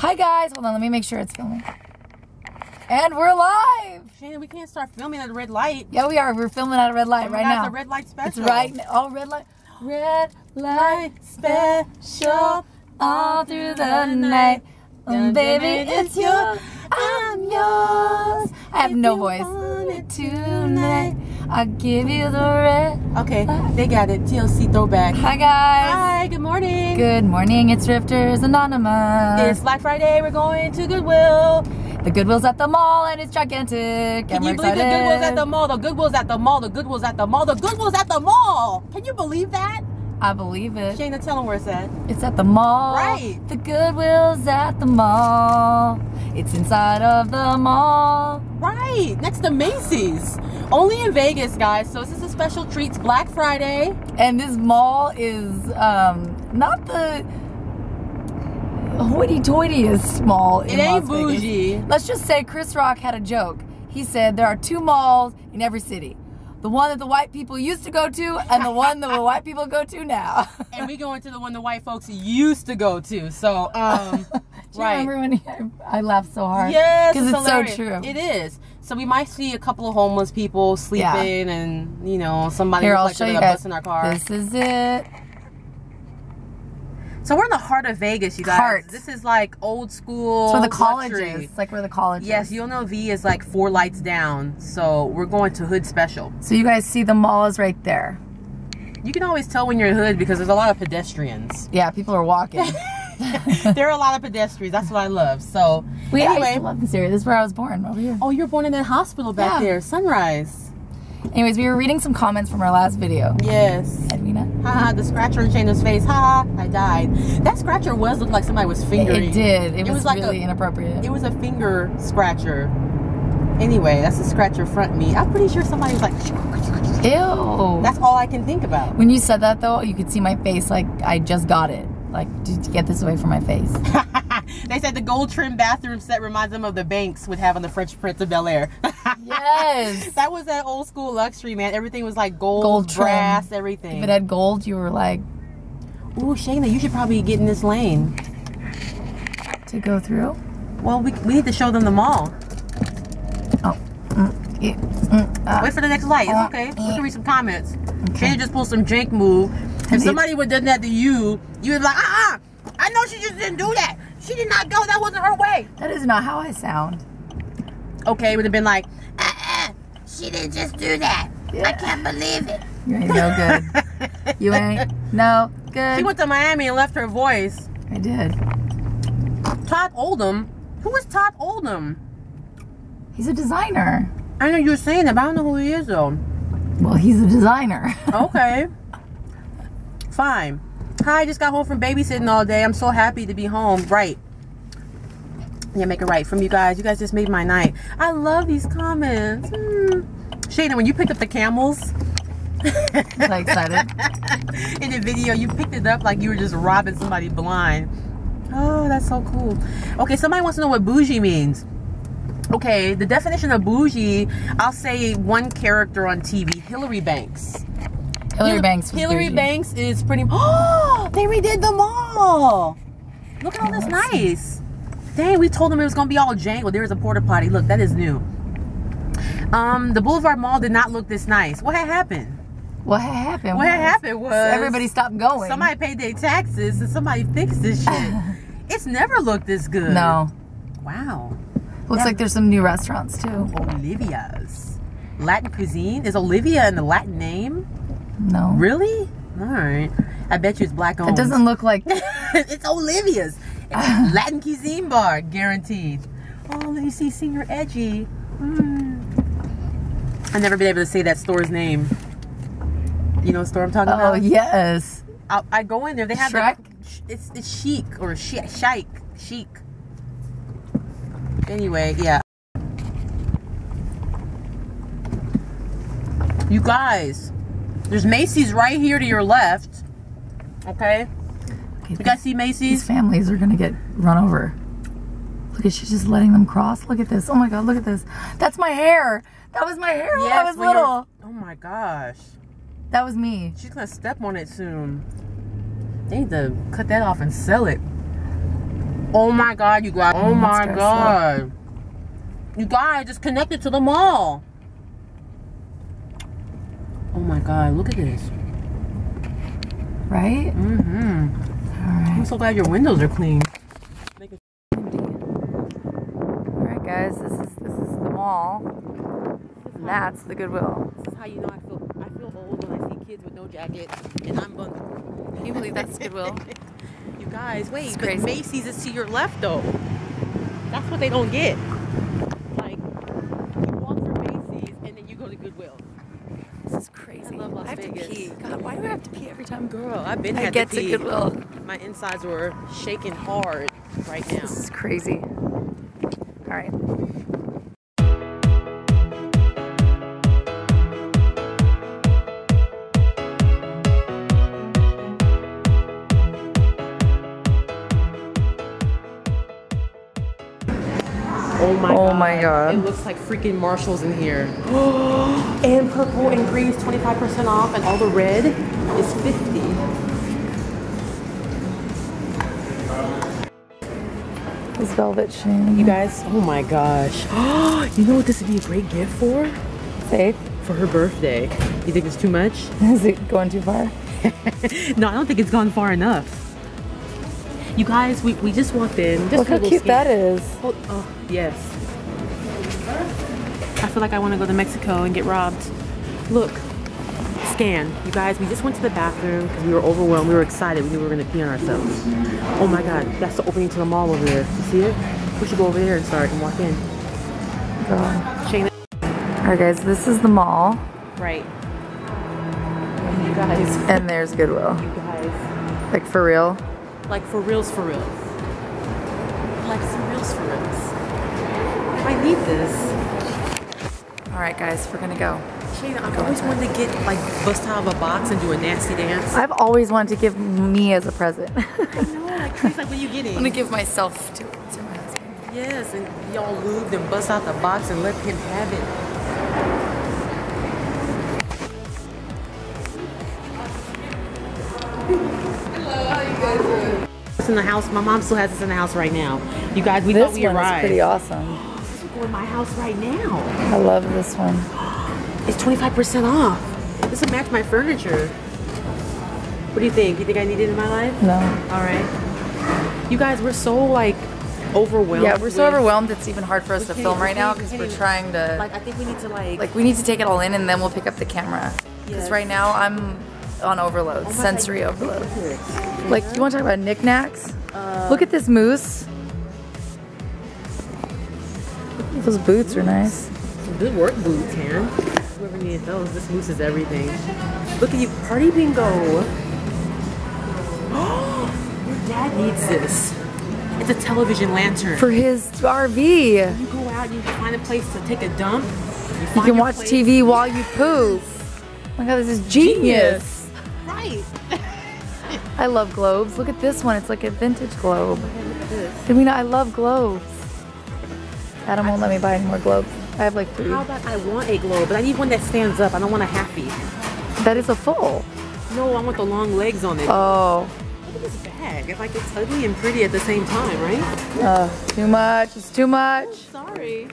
Hi guys, hold on, let me make sure it's filming. And we're live! Shana, we can't start filming at a red light. Yeah, we are. We're filming at a red light right now. It's a red light special. It's right now. Oh, red light. Red light special all through the night. Baby, it's you. I'm yours. I have no voice. Tonight, I'll give you the red. Okay, they got it. TLC throwback. Hi, guys. Hi, good morning. Good morning. It's Thrifters Anonymous. It's Black Friday. We're going to Goodwill. The Goodwill's at the mall and it's gigantic. Can you believe the Goodwill's at the mall? The Goodwill's at the mall. The Goodwill's at the mall. The Goodwill's at the mall. Can you believe that? I believe it. Shana, tell them where it's at. It's at the mall. Right. The Goodwill's at the mall. It's inside of the mall. Right. Next to Macy's. Only in Vegas, guys. So this is a special treat. It's Black Friday. And this mall is not the hoity-toity is small. It ain't bougie. Let's just say Chris Rock had a joke. He said there are two malls in every city. The one that the white people used to go to and the one that the white people go to now. And we go into the one the white folks used to go to. So, Do you remember when I laughed so hard? Yes, because it's hilarious. So true. It is. So we might see a couple of homeless people sleeping and, you know, somebody who's in our car. This is it. So we're in the heart of Vegas, you guys. This is like old school. It's where the college is. It's like where the college is. Yes, you'll know V is like 4 lights down. So we're going to Hood Special. So you guys see the mall is right there. You can always tell when you're in Hood because there's a lot of pedestrians. Yeah, people are walking. There are a lot of pedestrians. That's what I love. So anyway. I used to love this area. This is where I was born, over here. Oh, you were born in that hospital back there. Sunrise. Anyways, we were reading some comments from our last video. Yes. Edwina. Haha, the scratcher in Shana's face. Haha, I died. That scratcher looked like somebody was fingering. It did. It was really like inappropriate. It was a finger scratcher. Anyway, that's a scratcher front me. I'm pretty sure somebody was like, ew. That's all I can think about. When you said that, though, you could see my face like I just got it. Like, did you get this away from my face? They said the gold trim bathroom set reminds them of the Banks would have on the Fresh Prince of Bel-Air. Yes. That was that old school luxury, man. Everything was like gold brass, everything. If it had gold, you were like, ooh, Shana, you should probably get in this lane. To go through? Well, we need to show them the mall. Oh. Wait for the next light. It's okay. We can read some comments. Okay. Shana just pulled some jank move. If somebody would have done that to you, you would be like, I know she just didn't do that. She did not go. That wasn't her way. That is not how I sound. Okay, it would have been like, she didn't just do that. Yeah. I can't believe it. You ain't no good. You ain't no good. She went to Miami and left her voice. I did. Todd Oldham? Who is Todd Oldham? He's a designer. I know you were saying that, but I don't know who he is, though. Well, he's a designer. Okay. Fine. Hi, I just got home from babysitting all day. I'm so happy to be home. Right. Yeah, make it right from you guys. You guys just made my night. I love these comments. Shana, when you picked up the camels. I'm so excited. In the video, you picked it up like you were just robbing somebody blind. Oh, that's so cool. Okay, somebody wants to know what bougie means. Okay, the definition of bougie, I'll say one character on TV, Hillary Banks. Hillary Banks is pretty. Oh, they redid the mall. Look at all this nice. Dang, we told them it was gonna be all jangled. There was a porta potty. Look, that is new. The Boulevard Mall did not look this nice. What had happened? What had happened was everybody stopped going. Somebody paid their taxes and somebody fixed this shit. It's never looked this good. No. Wow. Looks like there's some new restaurants too. Olivia's Latin cuisine. Is Olivia in the Latin name? No. Really? All right. I bet you it's black owned. It doesn't look like. It's Olivia's. It's Latin cuisine bar, guaranteed. Oh, you see, Senior Edgy. I've never been able to say that store's name. You know what store I'm talking about? Oh yes. I go in there. They have Shrek. It's chic or chic. Anyway, yeah. You guys. There's Macy's right here to your left. Okay? You guys see Macy's? These families are going to get run over. Look at, she's just letting them cross. Look at this. Oh my God, look at this. That's my hair. That was my hair when I was little. Oh my gosh. That was me. She's going to step on it soon. They need to cut that off and sell it. Oh my God, you guys. Oh my God. You guys, it's connected to the mall. Oh my God, look at this. Right? Mm-hmm. All right. I'm so glad your windows are clean. All right, guys, this is the mall. And that's the Goodwill. This is how you know I feel old when I see kids with no jackets and I'm bundled. Can you believe that's Goodwill? You guys, wait, but Macy's is to your left though. That's what they don't get. Like, you walk through Macy's and then you go to Goodwill. This is crazy. I love Las Vegas. To pee. God, why do I have to pee every time? Girl, I've been had to pee. I get to Goodwill. My insides were shaking hard right now. This is crazy. All right. Oh my god. It looks like freaking Marshall's in here. And purple and green is 25% off and all the red is 50. This velvet chain. You guys, oh my gosh. You know what this would be a great gift for? Safe. For her birthday. You think it's too much? Is it going too far? No, I don't think it's gone far enough. You guys, we just walked in. Just look how cute that is. Oh, yes. I feel like I want to go to Mexico and get robbed. Look, scan. You guys, we just went to the bathroom because we were overwhelmed. We were excited. We knew we were going to pee on ourselves. Oh my God, that's the opening to the mall over there. You see it? We should go over there and start and walk in. All right, guys, this is the mall. Right. And you guys. And there's Goodwill. You guys. Like for real. Like for reals, for reals. Like some reals, for reals. I need this. All right, guys, we're gonna go. Shana, I've always wanted to get like bust out of a box and do a nasty dance. I've always wanted to give me as a present. I know, like she's like, what are you getting? I'm gonna give myself to my husband. Yes, and y'all lubed and bust out the box and let him have it. In the house, my mom still has this in the house right now. You guys, we thought we arrived. This one is pretty awesome. This is in my house right now. I love this one. It's 25% off. This will match my furniture. What do you think? You think I need it in my life? No. All right. You guys, we're so like overwhelmed. Yeah, we're so overwhelmed. It's even hard for us to film right now because we're trying to. Like, I think we need to like we need to take it all in and then we'll pick up the camera. Because right now I'm on overload, sensory overload. Like, you want to talk about knickknacks? Look at this moose. Those boots are nice. Some good work boots, man. Whoever needed those, this moose is everything. Look at you, party bingo. Oh, your dad needs this. It's a television lantern. For his RV. When you go out and you can find a place to take a dump. You can watch TV while you poop. Oh my God, this is genius. Right. I love globes. Look at this one. It's like a vintage globe. Okay, look at this. I mean, I love globes. Adam won't let me buy any more globes. I have like 3. How about I want a globe, but I need one that stands up. I don't want a happy. That is a full. No, I want the long legs on it. Oh. Look at this bag. Like, it's ugly and pretty at the same time, right? Too much. It's too much. Oh, sorry. Oh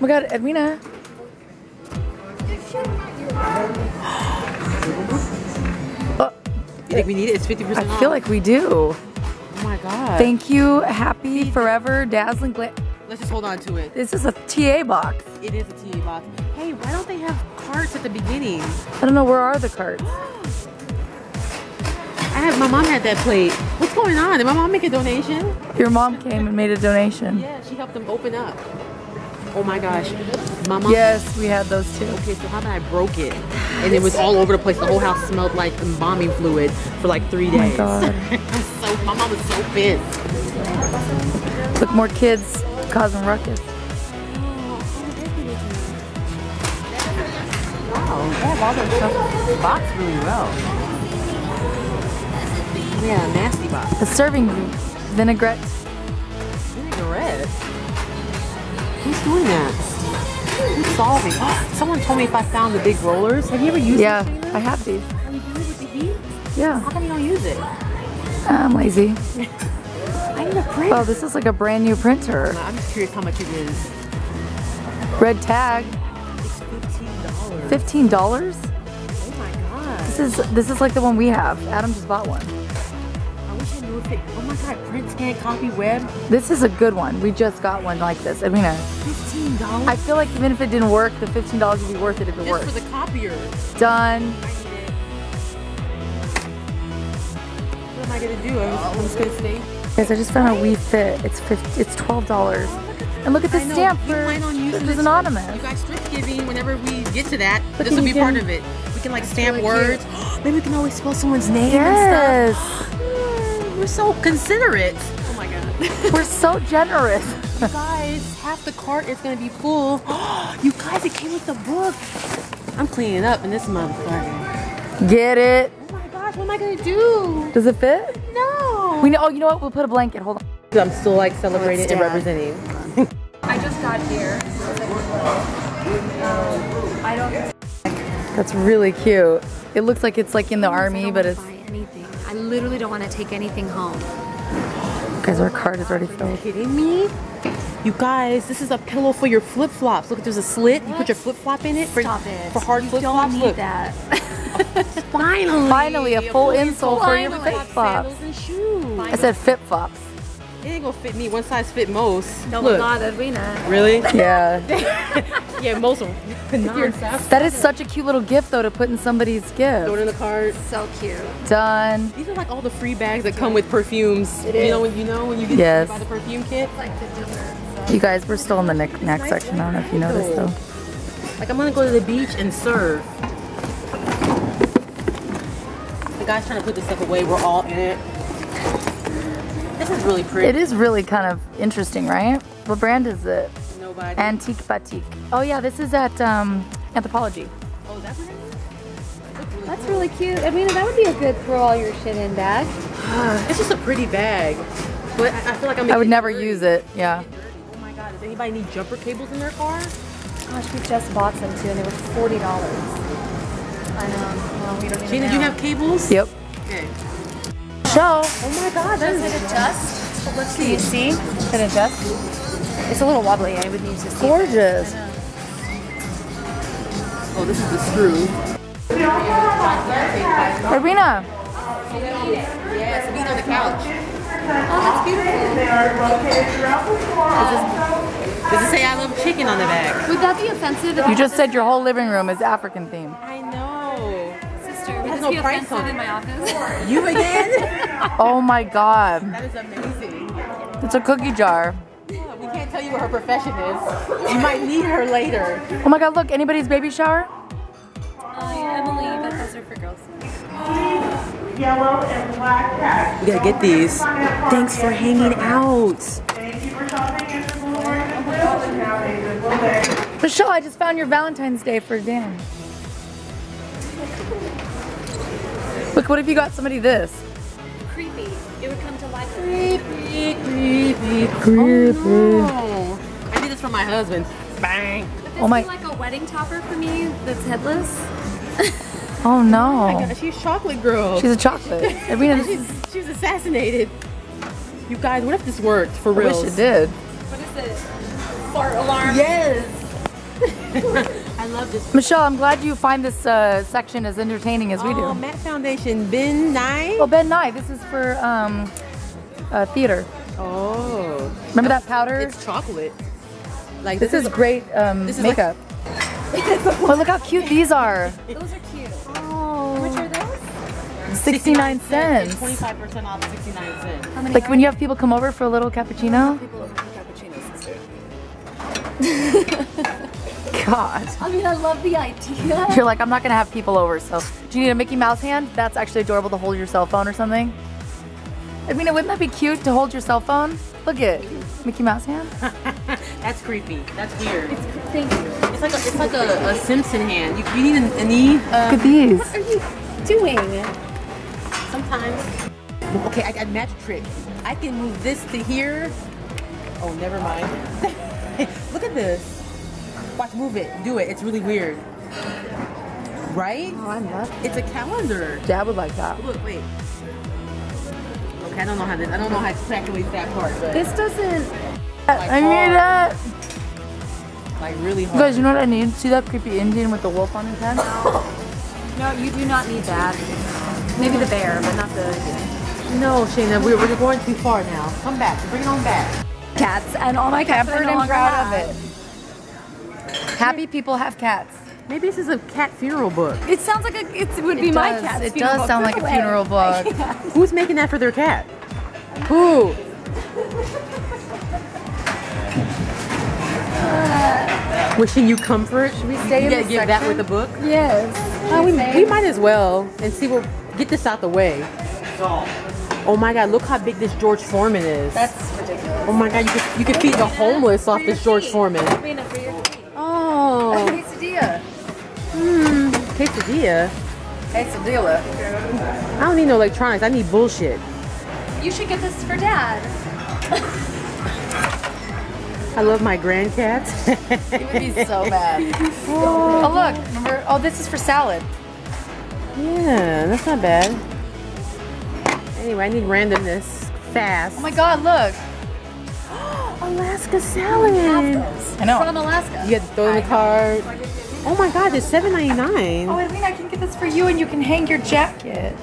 my God, Edwina. You think we need it? It's 50% off. I feel like we do. Oh my God. Thank you, happy, forever, dazzling, let's just hold on to it. This is a TA box. It is a TA box. Hey, why don't they have carts at the beginning? I don't know, where are the carts? My mom had that plate. What's going on? Did my mom make a donation? Your mom came and made a donation. Yeah, she helped them open up. Oh my gosh. My mom. Yes, we had those too. Okay, so how about I broke it? And it was all over the place. The whole house smelled like embalming fluid for like 3 days. Oh my God. My mom was so pissed. Look, more kids causing ruckus. Wow, they have all their stuff boxed really well. Yeah, nasty box. The serving vinaigrette. Vinaigrette? Who's doing that? Solving. Someone told me if I found the big rollers. Have you ever used these? Yeah, I have these. Are you doing it with the heat? Yeah. How come you don't use it? I'm lazy. I getting the print. Oh, this is like a brand new printer. I'm just curious how much it is. Red tag. It's $15. $15? Oh my god. This is like the one we have. Adam just bought one. I wish I knew if it. Oh my god, print, scan, copy, web. This is a good one. We just got one like this. I mean, $15. I feel like even if it didn't work, the $15 would be worth it if it worked. Just for the copier. Done. What am I gonna do? I'm just gonna stay. Guys, I just found a Wii Fit. It's $12. And look at this stamp for Thrifters Anonymous. You guys, thrift giving. Whenever we get to that, this will be part of it. We can like stamp words. Maybe we can always spell someone's name and stuff. We're so considerate. Oh my god. We're so generous. You guys, half the cart is gonna be full. You guys, it came with the book. I'm cleaning up in this motherfucker. Get it. What am I gonna do? Does it fit? No. We know. Oh, you know what? We'll put a blanket. Hold on. I'm still like celebrating and representing. I just got here. I don't. That's really cute. It looks like it's like in the army, but it's. Anything. I literally don't want to take anything home. Guys, our cart is already filled. Are you kidding me? You guys, this is a pillow for your flip flops. Look, there's a slit. What? You put your flip flop in it. For hard flip flops. You don't need that. Finally, a full insole for your flip flops. I said flip flops. It ain't gonna fit me. One size fit most. No, not Edwina. Really? Yeah. Yeah, most of them. That is such a cute little gift though to put in somebody's gift. Throw it in the cart. So cute. Done. These are like all the free bags that come with perfumes. It is. You know when you get by the perfume kit. It's like the dessert, so. You guys, we're still in the knick-knack section. I don't know if you noticed though. Like I'm gonna go to the beach and surf. The guy's trying to put this stuff away. We're all in it. This is really pretty. It is really kind of interesting, right? What brand is it? Nobody. Antique Batik. Oh yeah, this is at Anthropologie. Oh, that's what it is? That's really cute. I mean, that would be a good throw all your shit in bag. It's just a pretty bag. But I feel like I would never use it. Yeah. Oh my god, does anybody need jumper cables in their car? Gosh, we just bought some too and they were $40. I know. Well, we don't need Shana, do you have cables? Yep. Okay. So, oh my god, that is an adjust. Let's see. You see? Can it adjust? It's a little wobbly. I would need to see. Gorgeous. Oh, this is the screw. Irina. Yes, we on the couch. Oh, that's beautiful. Does it say I love chicken on the back? Would that be offensive? You just said your whole living room is African themed. I know. No price on in my office. You again? Oh my god. That is amazing. It's a cookie jar. Yeah, we can't tell you what her profession is. You might need her later. Oh my god, look, anybody's baby shower? Yeah, Emily, but those are for girls. Yellow and black tags. We gotta get these. Thanks for hanging out. Thank you for shopping at the Boulevard Mall. Michelle, I just found your Valentine's Day for Dan. Look, what if you got somebody this? Creepy. It would come to life. Creepy, creepy, creepy. Oh, no. I did this for my husband. Bang. But this is like a wedding topper for me that's headless. Oh no. Oh my god, she's a chocolate girl. She's a chocolate. I mean, she's assassinated. You guys, what if this worked for real? I wish it did. What is it? Fart alarm. Yes. I love this. Michelle, I'm glad you find this section as entertaining as we do. Matt Foundation, Ben Nye. Oh, Ben Nye. This is for theater. Oh. Remember that powder? It's chocolate. Like this is great this is makeup. Like oh, look how cute these are. Those are cute. Oh. How much are those? 69 cents. 25% off 69 cents. How many like when you have people come over for a little cappuccino. People over for cappuccino, sister. God. I mean, I love the idea. You're like, I'm not gonna have people over, so. Do you need a Mickey Mouse hand? That's actually adorable to hold your cell phone or something. I mean, wouldn't that be cute to hold your cell phone? Look at Mickey Mouse hand. That's creepy. That's weird. Thank you. It's like a Simpson hand. You need a knee. Look at these. What are you doing? Sometimes. Okay, I magic trick. I can move this to here. Oh, never mind. Look at this. Watch, move it, do it. It's really weird, right? Oh, I love it. It's a calendar. Yeah, I would like that. Look, wait. Okay. Okay, I don't know how exactly that part. But this doesn't. Like I need that. Like really hard. You guys, you know what I need? See that creepy Indian with the wolf on his head? No, you do not need that. Maybe the bear, but not the. No, Shana, we're going too far now. Come back, bring it on back. Cats, and all my cats are no longer proud of it. Happy people have cats. Maybe this is a cat funeral book. It sounds like it would be my cat's funeral book. It does sound like a funeral book. Yeah. Who's making that for their cat? Who? Wishing you comfort. Should we stay in the section? Give that with a book? Yes. We might as well and see what. Get this out the way. Oh my God! Look how big this George Foreman is. That's ridiculous. Oh my God! You could feed the homeless off this George Foreman. Oh. Quesadilla? Quesadilla. I don't need no electronics. I need bullshit. You should get this for Dad. I love my grandcats. It would be so bad. Oh, look. Remember? Oh, this is for salad. Yeah, that's not bad. Anyway, I need randomness fast. Oh my God, look. Alaska salad. I know. From Alaska. You get to throw the card. Oh my God, it's $7.99. Oh, Edwina, I can get this for you and you can hang your jacket. I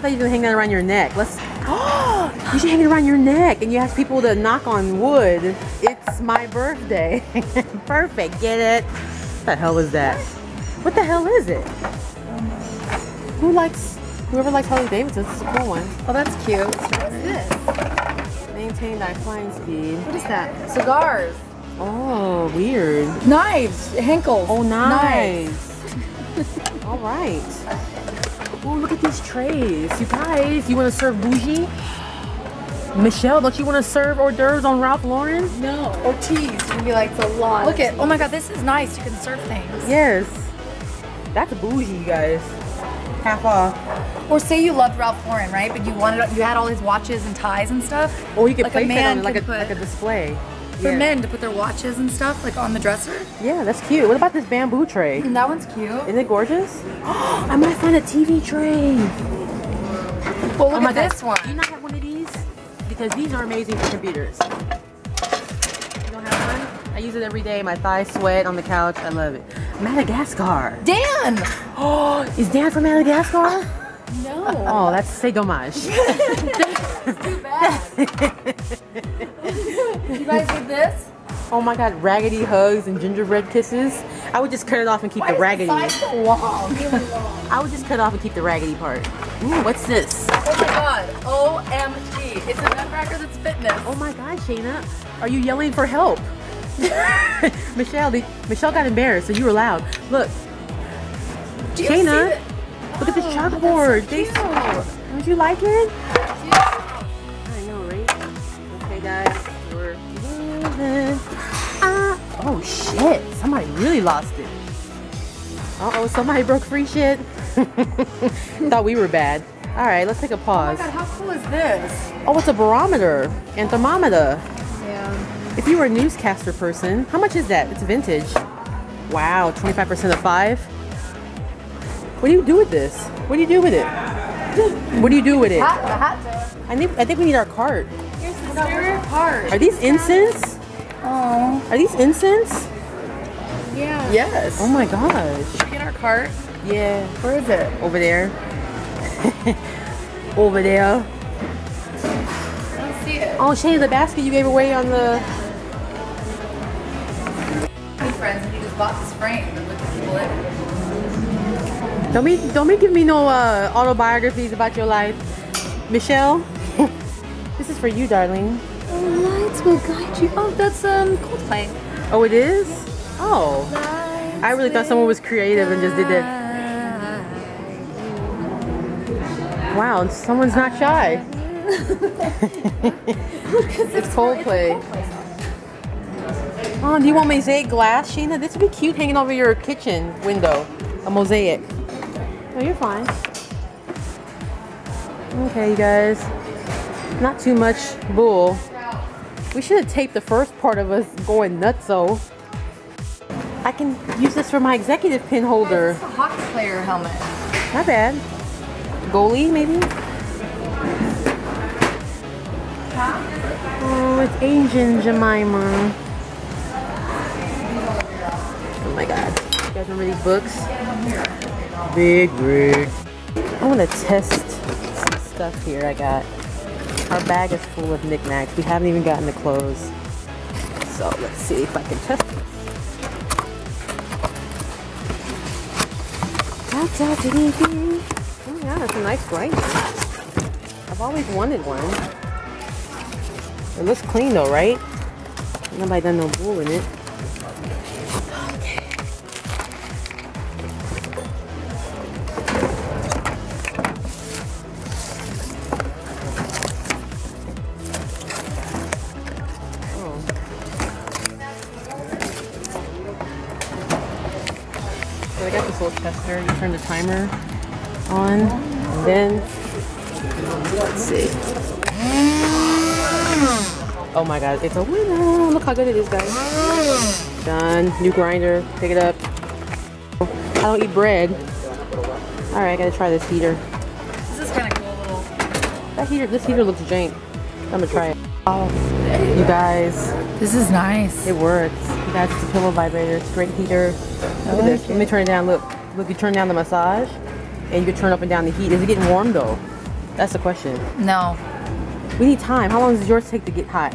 thought you were going to hang that around your neck. Let's. Oh, you should hang it around your neck and you ask people to knock on wood. It's my birthday. Perfect, get it? What the hell is that? What the hell is it? Whoever likes Harley Davidson, this is a cool one. Oh, that's cute. What's this? Maintain thy flying speed. What is that? Cigars. Oh, weird. Knives, Henkel. Oh, knives. All right. Oh, look at these trays. You guys, you want to serve bougie? Michelle, don't you want to serve hors d'oeuvres on Ralph Lauren? No. Or cheese. You can be like the lot. Look at, oh my God, this is nice. You can serve things. Yes. That's bougie, you guys. Half off. Or say you loved Ralph Lauren, right? But you had all his watches and ties and stuff. Or you could like place that on like a display. For men to put their watches and stuff like on the dresser. Yeah, that's cute. What about this bamboo tray? That one's cute. Isn't it gorgeous? Oh, I might find a TV tray. Well, look at this one. Do you not have one of these? Because these are amazing for computers. You don't have one? I use it every day. My thighs sweat on the couch. I love it. Madagascar. Dan! Oh, is Dan from Madagascar? No. Oh, that's c'est dommage. That's too bad. You guys did this? Oh my God, raggedy hugs and gingerbread kisses. I would just cut it off and keep the raggedy. I would just cut off and keep the raggedy part. Ooh, what's this? Oh my God, OMG. It's a nut cracker that's fitness. Oh my God, Shana, are you yelling for help? Michelle got embarrassed, so you were loud. Look, Shana, look at this chalkboard. So would you like it? I know, right? Okay, guys. Oh shit, somebody really lost it. Uh-oh, somebody broke free shit. Thought we were bad. All right, let's take a pause. Oh my God, how cool is this? Oh, it's a barometer and thermometer. Yeah. If you were a newscaster person, how much is that? It's vintage. Wow, 25% of 5. What do you do with this? What do you do with it? What do you do with it? I think we need our cart. Here's the cart. Are these incense? Oh. Are these incense? Yeah. Yes. Oh my gosh. Should we get our cart? Yeah. Where is it? Over there. Over there. I don't see it. Oh, Shana, the basket you gave away on the. My friends, and he just bought this frame with the people in it. Don't be giving me no autobiographies about your life, Michelle. This is for you, darling. Lights will guide you. Oh, that's Coldplay. Oh, it is? Oh. Lights I really thought someone was creative and just did that. Wow, someone's not shy. It's Coldplay. Oh, do you want mosaic glass, Shana? This would be cute hanging over your kitchen window. A mosaic. Oh, you're fine. Okay, you guys. Not too much bull. We should have taped the first part of us going nutso. I can use this for my executive pin holder. It's a hockey player helmet. Not bad. Goalie, maybe? Oh, it's Asian Jemima. Oh my god. You guys remember these books? Big rig. I want to test some stuff here I got. Our bag is full of knickknacks. We haven't even gotten the clothes. So let's see if I can test this. Oh yeah, that's a nice grinder. I've always wanted one. It looks clean though, right? Nobody done no bull in it. Okay. I got this little tester. You turn the timer on, and then let's see. Oh my god, it's a winner! Look how good it is, guys. Done. New grinder. Pick it up. I don't eat bread. All right, I gotta try this heater. This is kind of cool. Little. That heater. This heater looks jank. I'm gonna try it. Oh, you guys. This is nice. It works. That's the pillow vibrator. It's a great heater. Look at this. Let me turn it down. Look. Look, you turn down the massage and you can turn up and down the heat. Is it getting warm though? That's the question. No. We need time. How long does yours take to get hot?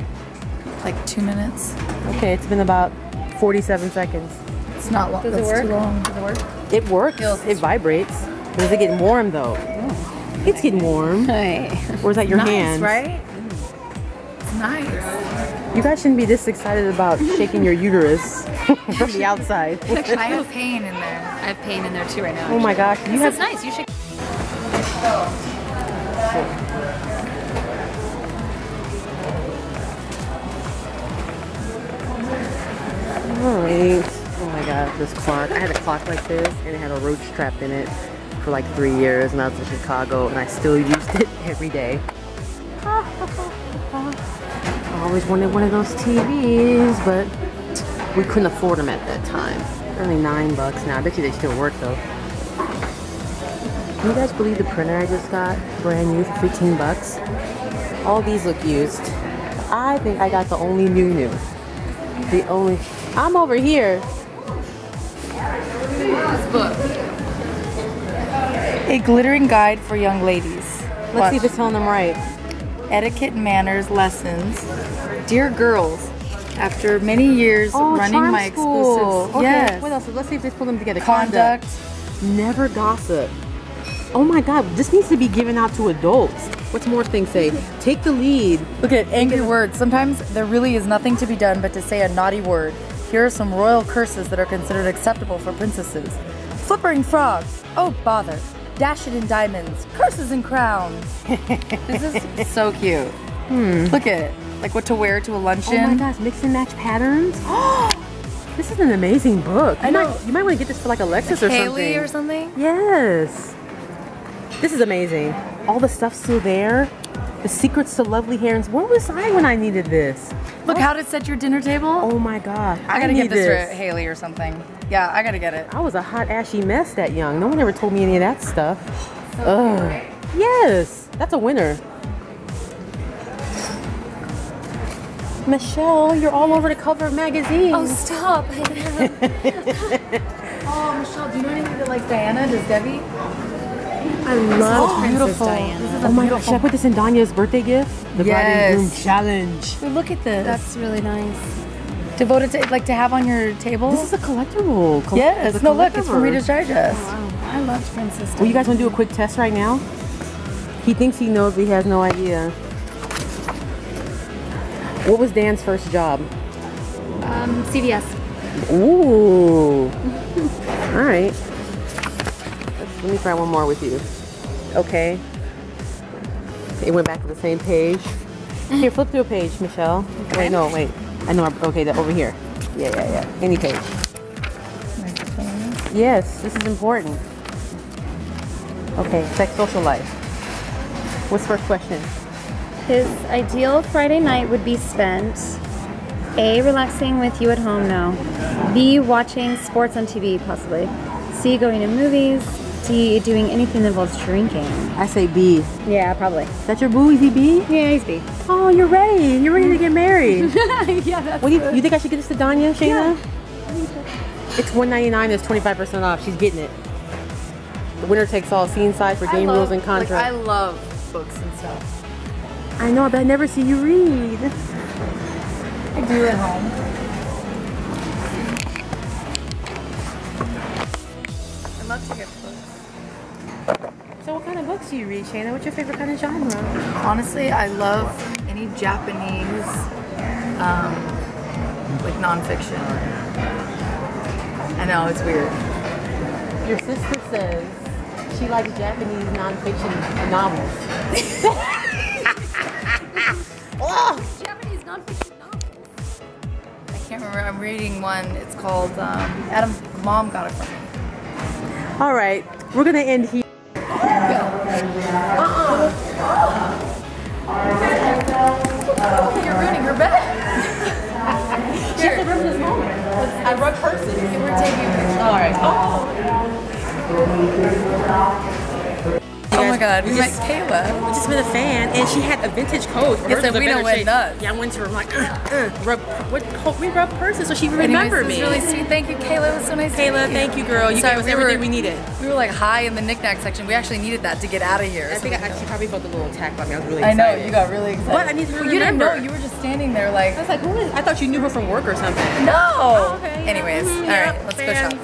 Like 2 minutes. Okay, it's been about 47 seconds. It's not long. Does it work? Too long. Does it work? It works. It vibrates. But is it getting warm though? Oh, it's getting warm. Hey. Or is that your hands? Right? It's nice. You guys shouldn't be this excited about shaking your uterus from the outside. I have pain in there. I have pain in there too right now. Actually. Oh my gosh. You have nice. You should. Alright. Oh my god, this clock. I had a clock like this and it had a roach trapped in it for like 3 years and I was in Chicago and I still used it every day. I always wanted one of those TVs, but we couldn't afford them at that time. They're only $9 now. I bet you they still work though. Can you guys believe the printer I just got? Brand new for $15. All these look used. I think I got the only new. The only. I'm over here. This book. A glittering guide for young ladies. Let's see if it's telling them right. Etiquette manners lessons. Dear girls, after many years running my exclusives. Okay, yes. What else? Let's see if they pull them together. Conduct. Never gossip. Oh my god, this needs to be given out to adults. What's more things say? Take the lead. Look at angry words. Sometimes there really is nothing to be done but to say a naughty word. Here are some royal curses that are considered acceptable for princesses. Flippering frogs. Oh bother. Dash it in diamonds, curses and crowns. This is so cute. Look at it, like what to wear to a luncheon. Oh my gosh, mix and match patterns. This is an amazing book. You might want to get this for like Alexis or Haley something. Or something? Yes. This is amazing. All the stuff's still there. The secrets to lovely hair. Where was I when I needed this? Look how to set your dinner table. Oh my god. I gotta get this for Haley or something. Yeah, I gotta get it. I was a hot, ashy mess that young. No one ever told me any of that stuff. So cute, right? Yes, that's a winner. Michelle, you're all over the cover of magazines. Oh, stop. I am. Oh, Michelle, do you know anything that like Diana? Does Debbie? I love Princess Diana. This is oh my gosh, should I put this in Danya's birthday gift? The Bride and Groom Challenge. Well, look at this. That's really nice. Devoted to like to have on your table. This is a collectible. Yes. No, look, it's from Reader's Digest. Oh, wow. I love Princess Diana. Well, you guys want to do a quick test right now? He thinks he knows, but he has no idea. What was Dan's first job? CVS. Ooh. All right. Let me try one more with you. Okay. It went back to the same page. Here, flip through a page, Michelle. Okay. Wait, no, wait. I know, okay, that over here. Yeah. Any page. Yes, this is important. Okay, sex, social life. What's the first question? His ideal Friday night would be spent A, relaxing with you at home, no. B, watching sports on TV, possibly. C, going to movies. D, doing anything that involves drinking. I say B. Yeah, probably. Is that your boo? Is he B? Yeah, he's B. Oh, you're ready. You're ready to get married. Yeah, that's what do you think I should get this to Danya, Shana? Yeah. I think so. It's $199. It's 25% off. She's getting it. The winner takes all. Scene size for game rules and contract. Like, I love books and stuff. I know, but I never see you read. I do at home. I love to get books. So what kind of books do you read, Shana? What's your favorite kind of genre? Honestly, I love any Japanese, like nonfiction. I know, it's weird. Your sister says she likes Japanese nonfiction novels. Oh! Japanese nonfiction novels. I can't remember. I'm reading one. It's called, Adam's mom got it from me. All right, we're gonna end here. You're ruining her bed. She has to remember this moment. I wrote curses. You were taking a picture. All right. Oh my God, we met Kayla. We just met a fan, and she had a vintage coat. Yes, and we know what it does. Yeah, I went to her. I'm like, we rubbed purses, so she remembered me. It was really sweet. Thank you, Kayla. It was so nice. Kayla, thank you, girl. You gave us everything we needed. We were like high in the knickknack section. We actually needed that to get out of here. I think I actually probably felt a little attack by me. I was really excited. I know, you got really excited. But I need to remember. You didn't know. You were just standing there like. I was like, who is? I thought you knew her from work or something. No. Oh, okay. Anyways, all right, let's go shopping.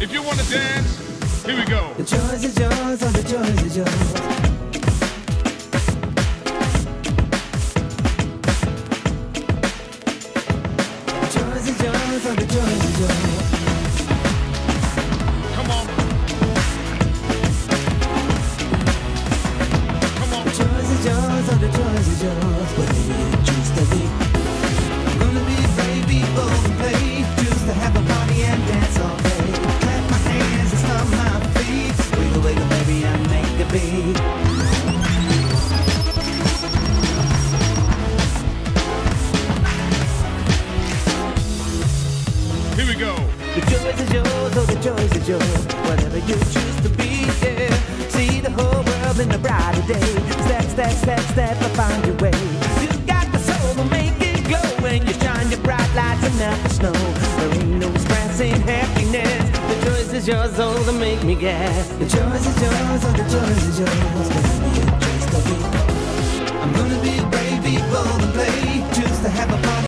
If you want to dance, here we go. The joys are yours, all the joys are yours. Joys are yours, all the joys are yours. Yours, oh, to make me gas. The joys is yours, oh, the joys is yours.